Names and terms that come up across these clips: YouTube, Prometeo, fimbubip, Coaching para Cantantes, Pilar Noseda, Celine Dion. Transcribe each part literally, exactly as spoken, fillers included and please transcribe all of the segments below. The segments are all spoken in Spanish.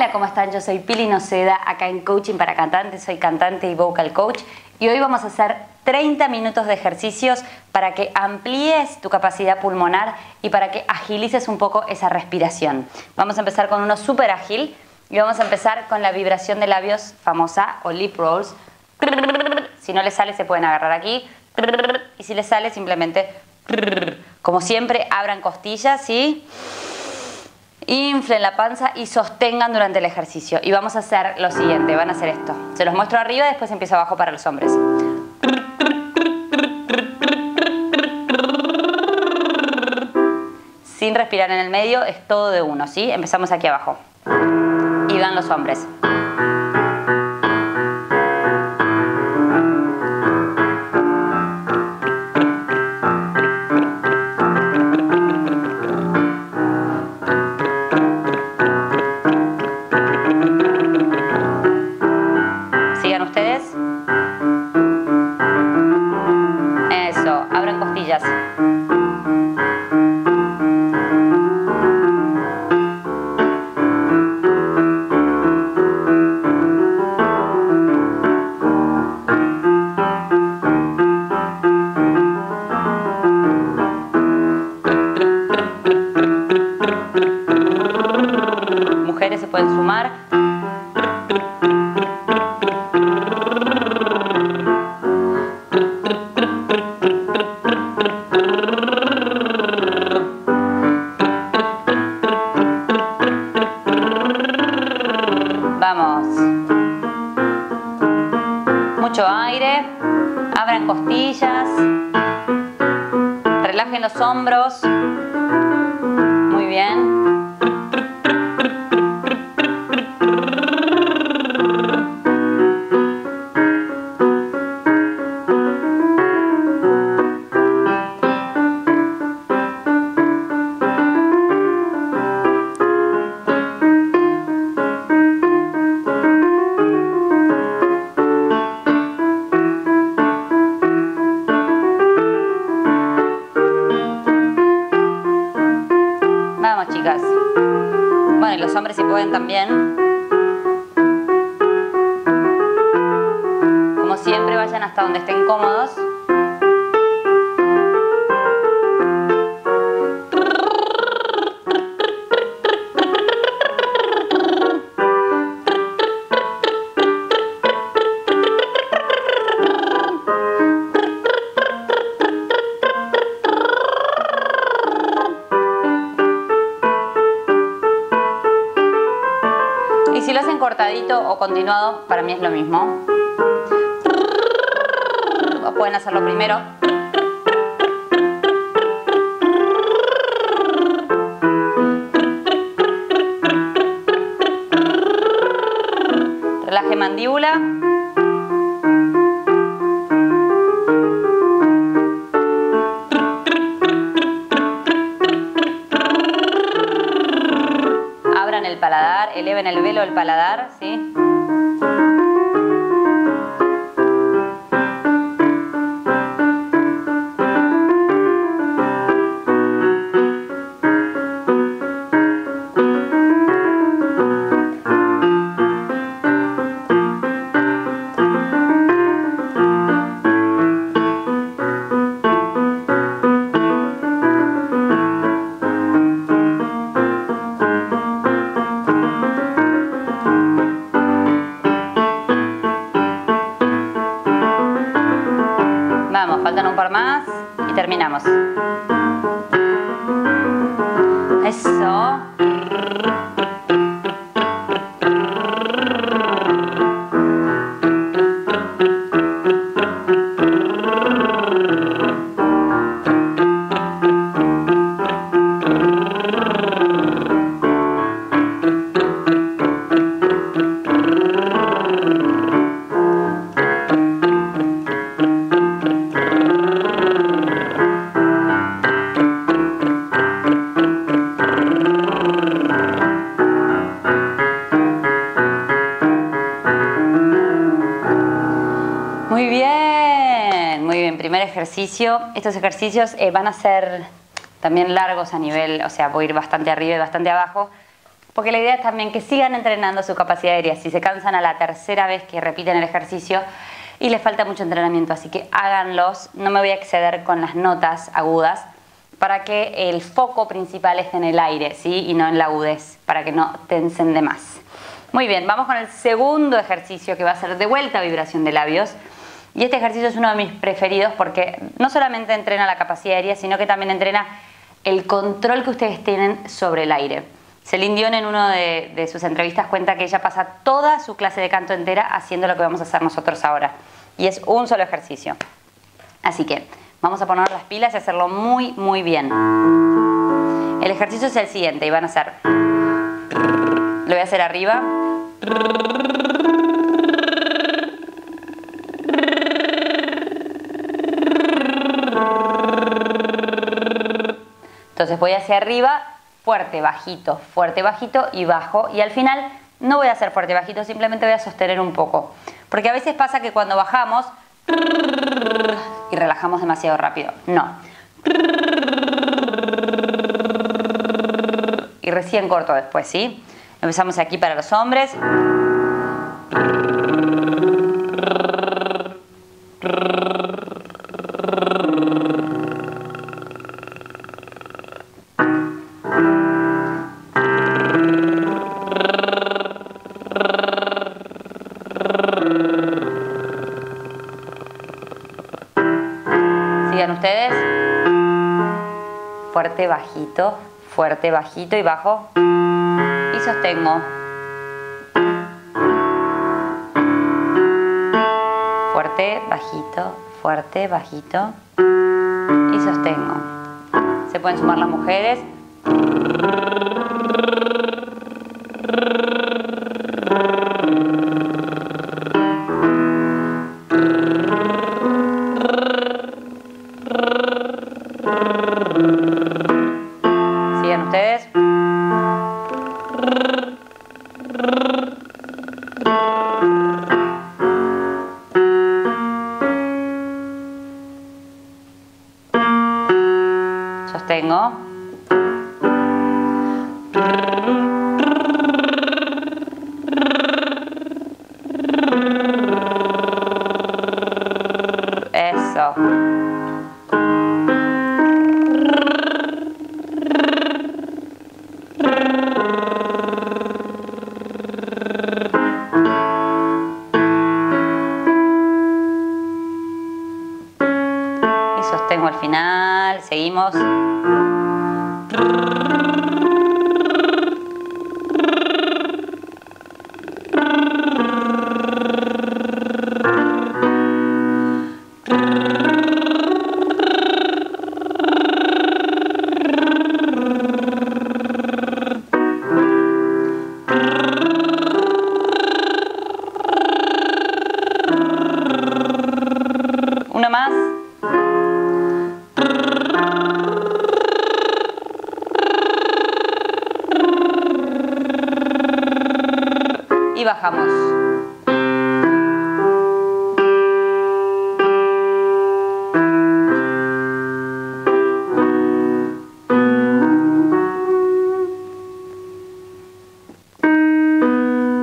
Hola, ¿cómo están? Yo soy Pilar Noseda, acá en Coaching para Cantantes, soy cantante y vocal coach, y hoy vamos a hacer treinta minutos de ejercicios para que amplíes tu capacidad pulmonar y para que agilices un poco esa respiración. Vamos a empezar con uno súper ágil y vamos a empezar con la vibración de labios famosa o lip rolls. Si no les sale se pueden agarrar aquí y si les sale simplemente, como siempre, abran costillas y inflen la panza y sostengan durante el ejercicio. Y vamos a hacer lo siguiente, van a hacer esto. Se los muestro arriba, después empiezo abajo para los hombres. Sin respirar en el medio, es todo de uno, ¿sí? Empezamos aquí abajo. Y van los hombres. Mujeres se pueden sumar. Vamos. Mucho aire. Abran costillas. Relajen los hombros. Muy bien. Bueno, y los hombres si pueden también. Como siempre, vayan hasta donde estén cómodos. Y si lo hacen cortadito o continuado, para mí es lo mismo. O pueden hacerlo primero. Relaje mandíbula. El paladar, eleven el velo del paladar, ¿sí? Vamos, faltan un par más y terminamos. Eso. Muy bien, muy bien, primer ejercicio. Estos ejercicios eh, van a ser también largos a nivel, o sea, voy a ir bastante arriba y bastante abajo, Porque la idea es también que sigan entrenando su capacidad aérea. Si se cansan a la tercera vez que repiten el ejercicio y les falta mucho entrenamiento, así que háganlos. No me voy a exceder con las notas agudas para que el foco principal esté en el aire, ¿sí? Y no en la agudez, para que no tensen de más. Muy bien, vamos con el segundo ejercicio, que va a ser de vuelta vibración de labios. Y este ejercicio es uno de mis preferidos porque no solamente entrena la capacidad aérea, sino que también entrena el control que ustedes tienen sobre el aire. Celine Dion en una de, de sus entrevistas cuenta que ella pasa toda su clase de canto entera haciendo lo que vamos a hacer nosotros ahora. Y es un solo ejercicio. Así que vamos a poner las pilas y hacerlo muy, muy bien. El ejercicio es el siguiente y van a hacer... Lo voy a hacer arriba. Entonces voy hacia arriba... Fuerte, bajito, fuerte, bajito y bajo. Y al final no voy a hacer fuerte, bajito, simplemente voy a sostener un poco. Porque a veces pasa que cuando bajamos y relajamos demasiado rápido. No. Y recién corto después, ¿sí? Empezamos aquí para los hombres. Ustedes, fuerte, bajito, fuerte, bajito y bajo, y sostengo, fuerte, bajito, fuerte, bajito y sostengo. Se pueden sumar las mujeres. Sigan ustedes. Sostengo. Eso. Sostengo al final, seguimos. Una más. Y bajamos.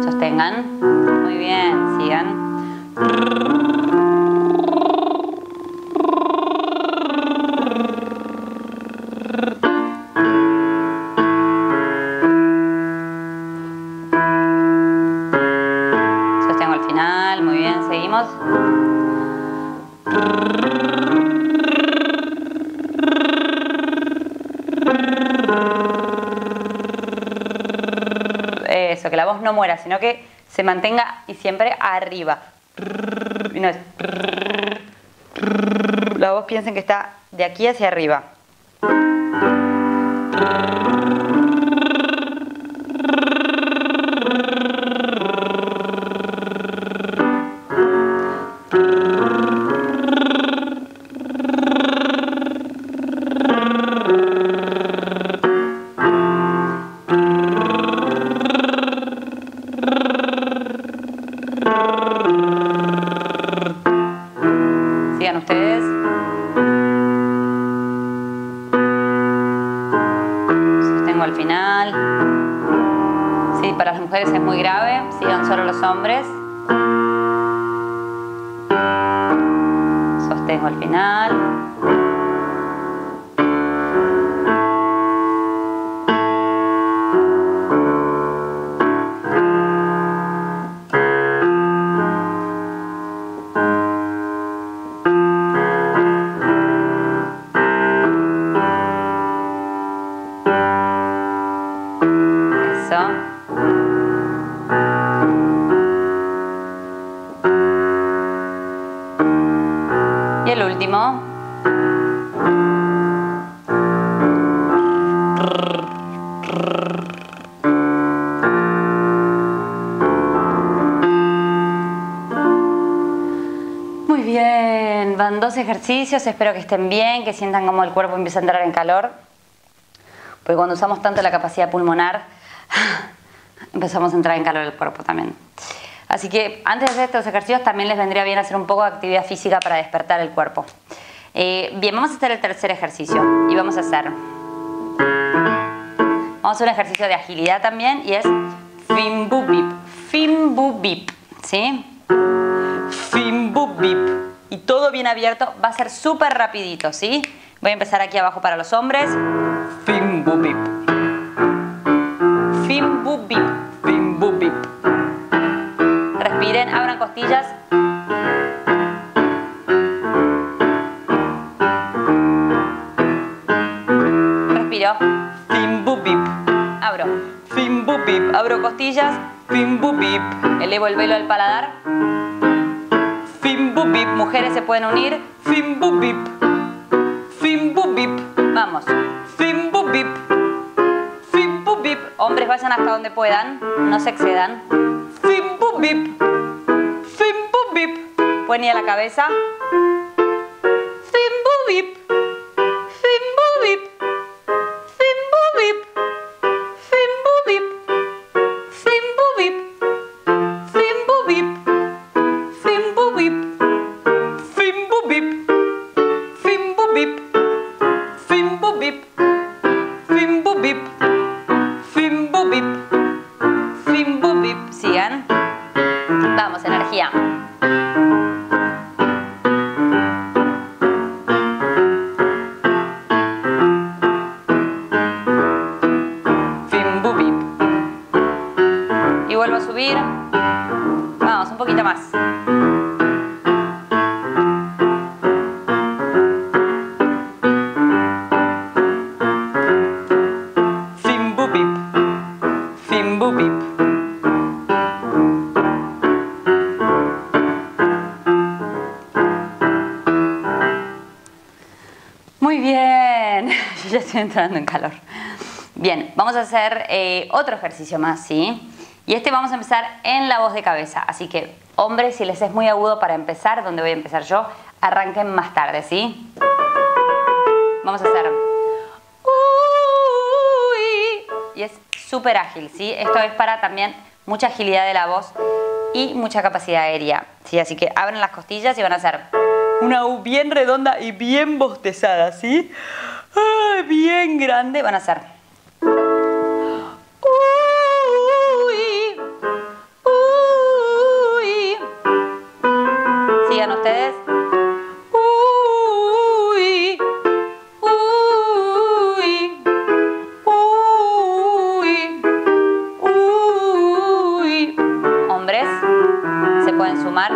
Sostengan. Muy bien, sigan. Muy bien, seguimos. Eso, que la voz no muera, sino que se mantenga y siempre arriba. Y no es... La voz piensen que está de aquí hacia arriba. Sigan ustedes. para las mujeres es muy grave, sigan solo los hombres. Sostengo al final. Y el último. Muy bien, van dos ejercicios, espero que estén bien, que sientan como el cuerpo empieza a entrar en calor, porque cuando usamos tanto la capacidad pulmonar empezamos a entrar en calor el cuerpo también. Así que antes de hacer estos ejercicios también les vendría bien hacer un poco de actividad física para despertar el cuerpo. Eh, bien, vamos a hacer el tercer ejercicio y vamos a hacer... Vamos a hacer un ejercicio de agilidad también y es fimbubip, fimbubip, ¿sí? Fimbubip. Y todo bien abierto, va a ser súper rapidito, ¿sí? Voy a empezar aquí abajo para los hombres. Fimbubip. Fimbubip, fimbubip. Respiren, abran costillas. Respiro. Fimbubip. Abro. Fimbubip. Abro costillas. Fimbubip. Elevo el velo al paladar. Fimbubip. Mujeres se pueden unir. Fimbubip. Fimbubip. Vamos. Fimbubip. Fimbubip. Hombres, vayan hasta donde puedan. No se excedan. Fimbubip. Fimbubip. Pueden ir a la cabeza. Fimbubip. Fimbubip. Fimbubip. Fimbubip. Fimbubip. Fimbubip. Fimbubip. Fimbubip. Fimbubip. Fimbubip. Fimbubip. Fimbubip. Fimbubip. Sigan. Vamos, energía. Fimbubip. Y vuelvo a subir. Vamos, un poquito más. Fimbubip. Fimbubip. Muy bien, yo ya estoy entrando en calor. Bien, vamos a hacer eh, otro ejercicio más, ¿sí? Y este vamos a empezar en la voz de cabeza. Así que, hombres, si les es muy agudo para empezar, donde voy a empezar yo, arranquen más tarde, ¿sí? Vamos a hacer... Y es súper ágil, ¿sí? Esto es para también mucha agilidad de la voz y mucha capacidad aérea, ¿sí? Así que abren las costillas y van a hacer... Una U bien redonda y bien bostezada, ¿sí? Ah, bien grande. Van a hacer. Uy, uy. Sigan ustedes. Uy, uy, uy, uy. Hombres, se pueden sumar.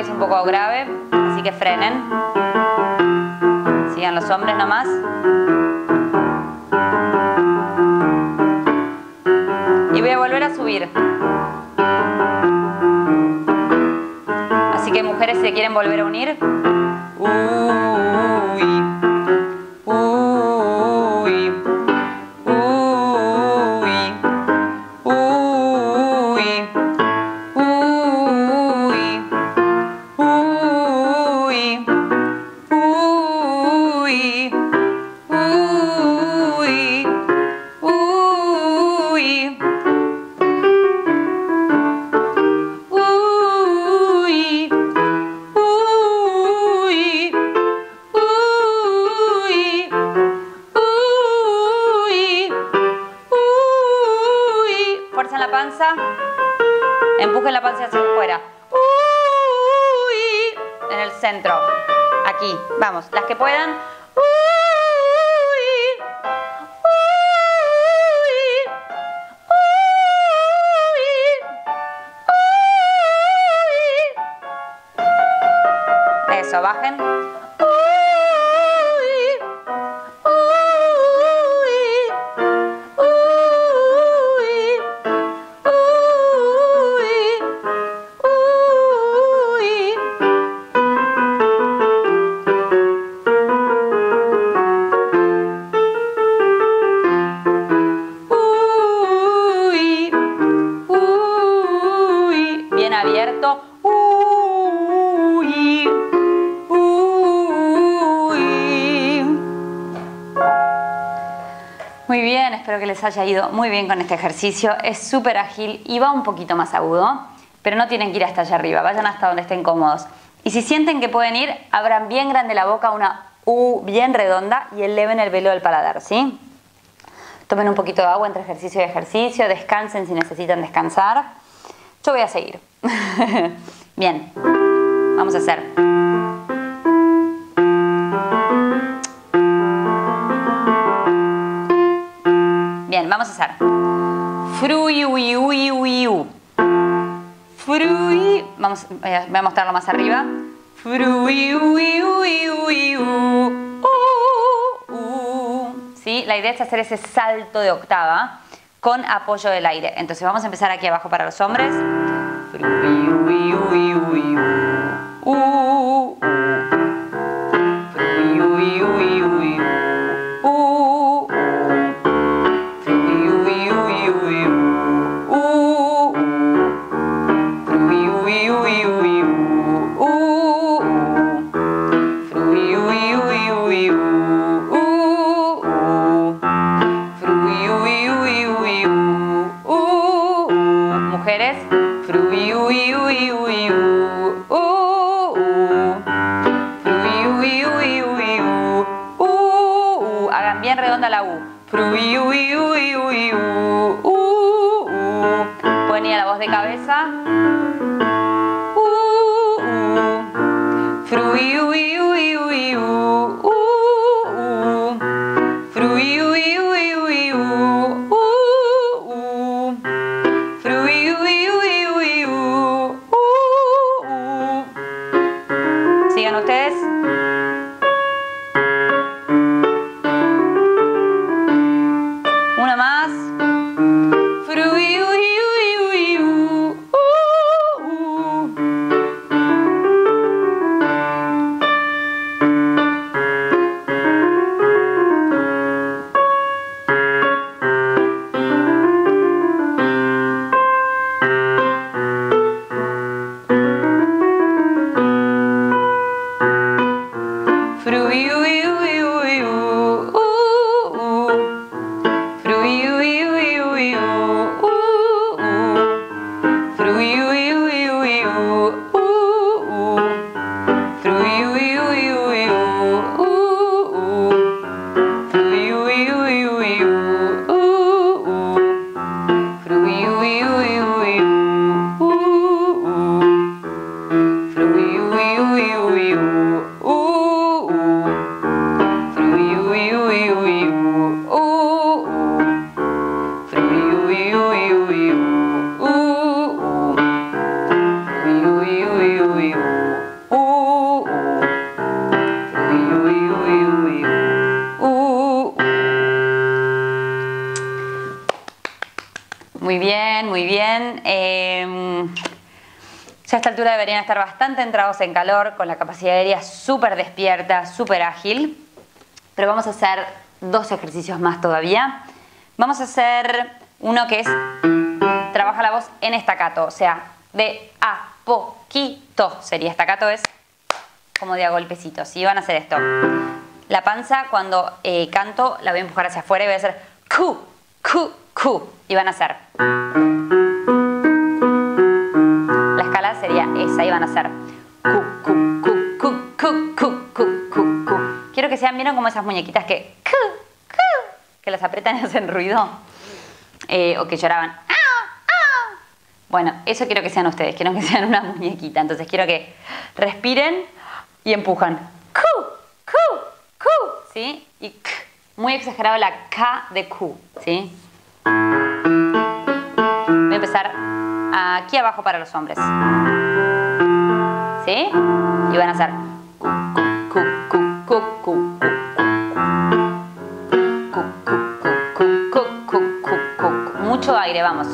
Es un poco grave, así que frenen. Sigan los hombres nomás. Y voy a volver a subir. Así que mujeres, si se quieren volver a unir. Uy. Uy, la panza, empujen la panza hacia afuera. Uy, en el centro, aquí, vamos, las que puedan. Uy, uy, uy, uy. Eso, bajen. Muy bien, espero que les haya ido muy bien con este ejercicio. Es súper ágil y va un poquito más agudo, pero no tienen que ir hasta allá arriba, vayan hasta donde estén cómodos. Y si sienten que pueden ir, abran bien grande la boca, una U bien redonda, y eleven el velo del paladar, ¿sí? Tomen un poquito de agua entre ejercicio y ejercicio, descansen si necesitan descansar. Yo voy a seguir. Bien, vamos a hacer. Bien, vamos a hacer. Fruiuiuiuiu. Frui. Vamos, eh, voy a mostrarlo más arriba. Fruiuiuiuiu. Uh, uh. ¿Sí? La idea es hacer ese salto de octava con apoyo del aire. Entonces vamos a empezar aquí abajo para los hombres. Deberían estar bastante entrados en calor, con la capacidad aérea súper despierta, súper ágil. Pero vamos a hacer dos ejercicios más todavía. Vamos a hacer uno que es, trabaja la voz en estacato, o sea, de a poquito sería estacato, es como de a golpecitos. Y van a hacer esto. La panza cuando eh, canto la voy a empujar hacia afuera y voy a hacer cu, cu, cu. Y van a hacer. Sería esa, y van a hacer cu, cu, cu, cu, cu, cu, cu, cu, cu. Quiero que sean, vieron como esas muñequitas que cu, cu, que las apretan y hacen ruido, eh, o que lloraban ah, ah, Bueno, eso quiero que sean ustedes, quiero que sean una muñequita. Entonces quiero que respiren y empujan. Cu, cu, cu, ¿sí? Y k, muy exagerado la K de Q, ¿sí? Voy a empezar aquí abajo para los hombres. ¿Sí? Y van a hacer cu, cu, cu, cu, cu, cu, cu, cu, cu, cu, cu. Mucho aire, vamos.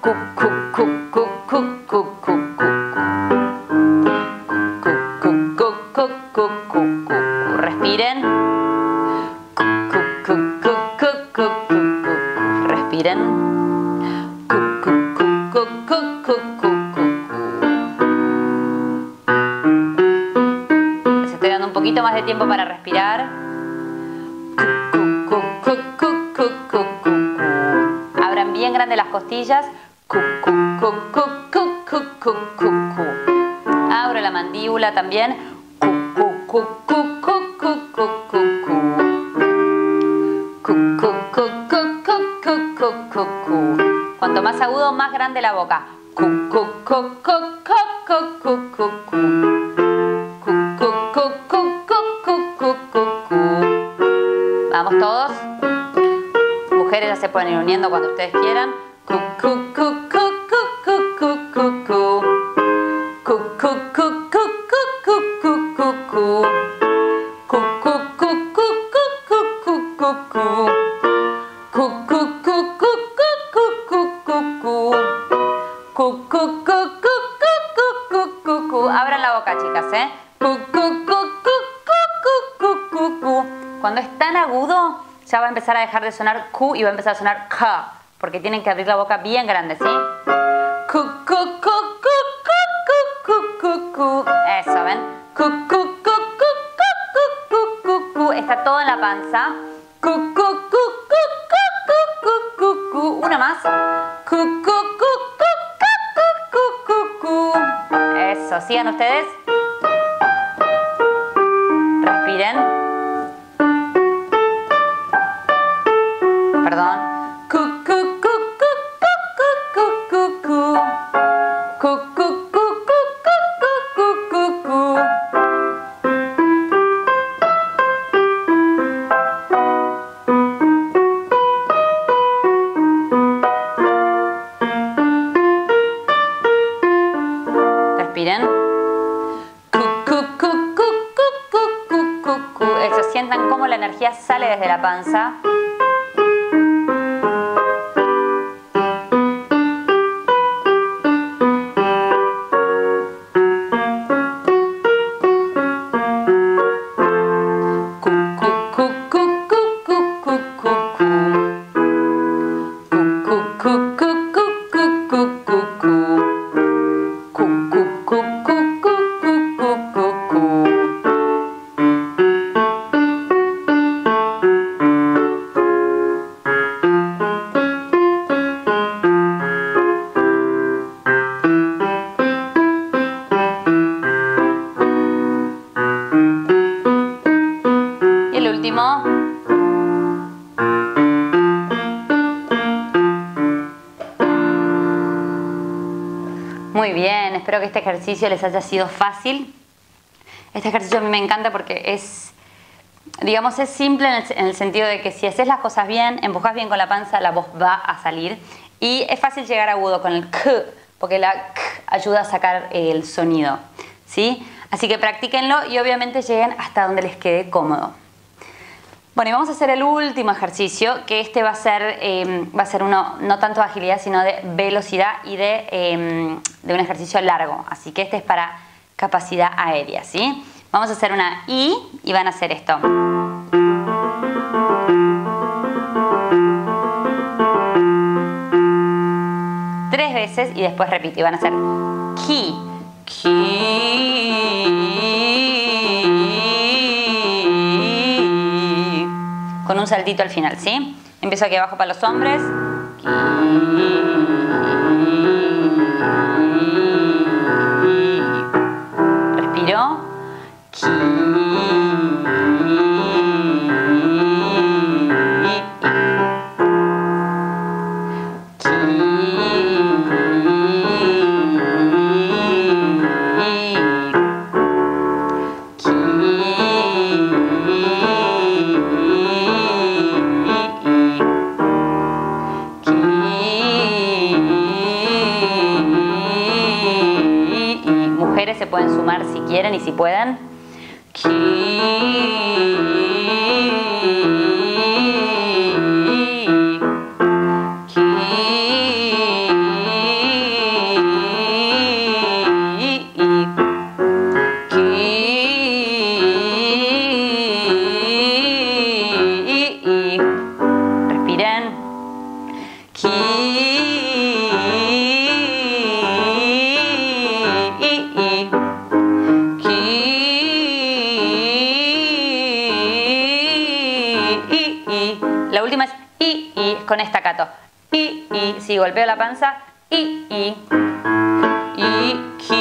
Cu, cu, cu, cu, cu, cu, cu, cu, cu, cu, cu, cu, cu. Respiren. Cu, cu, cu, cu, cu, cu, cu. Respiren. Cu, cu, cu, cu, cu, cu, cu, cu. Les estoy dando un poquito más de tiempo para respirar. Cu, cu, cu, cu, cu, cu, cu. Abran bien grande las costillas. Cu, cu, cu, cu, cu, cu, cu, cu, cu. Abro la mandíbula también. Cu, cu, cu, cu, cu, cu, cu, cu, cu. Cu, cu, cu, cu, cu, cu, cu, cu, cu. Cuanto más agudo, más grande la boca. Cu, cu, cu, cu, cu, cu, cu, cu, cu. Cu, cu, cu, cu, cu, cu, cu, cu. Vamos todos. Mujeres ya se pueden ir uniendo cuando ustedes quieran. Cu, cu, cu, cu, cu, cu, cu, cu, cu. Cu, cu, cu, cu, cu, cu, cu, cu, cu. Cu, cu, cu, cu, cu, cu, cu, cu, cu. Cu, cu, cu, cu, cu, cu, cu, cu, cu. Cu, cu, cu, cu, cu, cu, cu, cu, cu. Abran la boca, chicas, ¿eh? Cu, cu, cu, cu, cu, cu, cu, cu, cu. Cuando es tan agudo, ya va a empezar a dejar de sonar Q y va a empezar a sonar K. Porque tienen que abrir la boca bien grande, ¿sí? Cu, cu, cu, cu, cu, cu, cu, cu. Eso, ¿ven? Cu, cu, cu, cu, cu, cu, cu, cu. Está todo en la panza. Cu, cu, cu, cu, cu, cu, cu, cu. Una más. Cu, cu, cu, cu, cu, cu, cu, cu. Eso, sigan ustedes. Respiren. Perdón. Sale desde la panza. Muy bien, espero que este ejercicio les haya sido fácil. Este ejercicio a mí me encanta porque es, digamos, es simple en el, en el sentido de que si haces las cosas bien, empujas bien con la panza, la voz va a salir. Y es fácil llegar agudo con el K, porque la K ayuda a sacar el sonido, ¿sí? Así que practíquenlo y obviamente lleguen hasta donde les quede cómodo. Bueno, y vamos a hacer el último ejercicio, que este va a ser, eh, va a ser uno, no tanto de agilidad, sino de velocidad y de, eh, de un ejercicio largo. Así que este es para capacidad aérea, ¿sí? Vamos a hacer una I y van a hacer esto. Tres veces y después repito. Y van a hacer ki, ki. Con un saltito al final, ¿sí? Empiezo aquí abajo para los hombres. Respiro. puedan sumar si quieren y si pueden. La última es i, i, con estacato. I, i, si golpeo la panza, i, i. I, ki,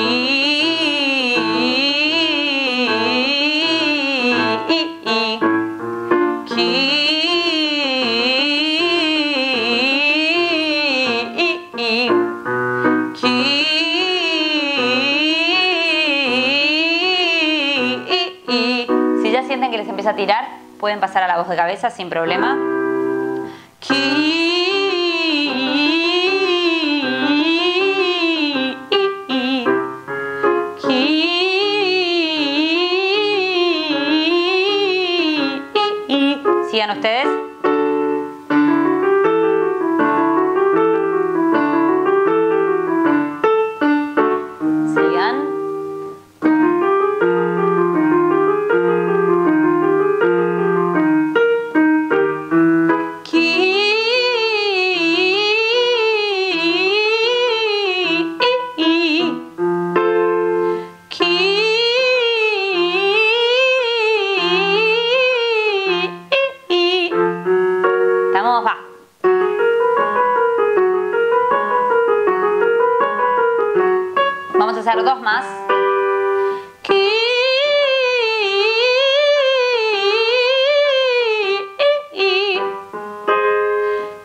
i, i. Ki, i, i. Ki, i, i. Si ya sienten que les empieza a tirar, pueden pasar a la voz de cabeza sin problema. Ki, i, i, ki, i, i. Sigan ustedes. Sigan. Vamos a hacer dos más. Ki, i, i.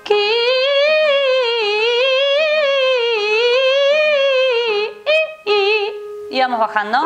Ki, i, i. Y vamos bajando.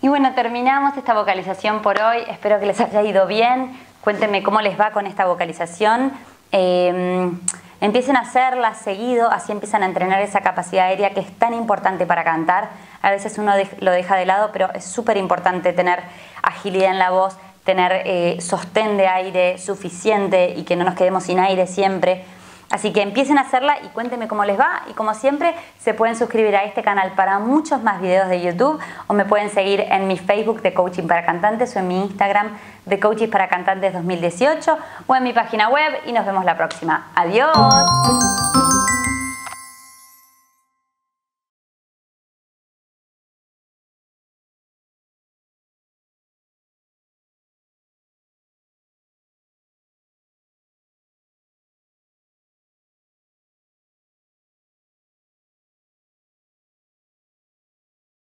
Y bueno, terminamos esta vocalización por hoy. Espero que les haya ido bien. Cuéntenme cómo les va con esta vocalización. Eh, empiecen a hacerla seguido, así empiezan a entrenar esa capacidad aérea que es tan importante para cantar. A veces uno lo deja de lado, pero es súper importante tener agilidad en la voz, tener eh, sostén de aire suficiente y que no nos quedemos sin aire siempre. Así que empiecen a hacerla y cuéntenme cómo les va. Y como siempre, se pueden suscribir a este canal para muchos más videos de YouTube o me pueden seguir en mi Facebook de Coaching para Cantantes o en mi Instagram de Coaching para Cantantes dos mil dieciocho o en mi página web y nos vemos la próxima. ¡Adiós!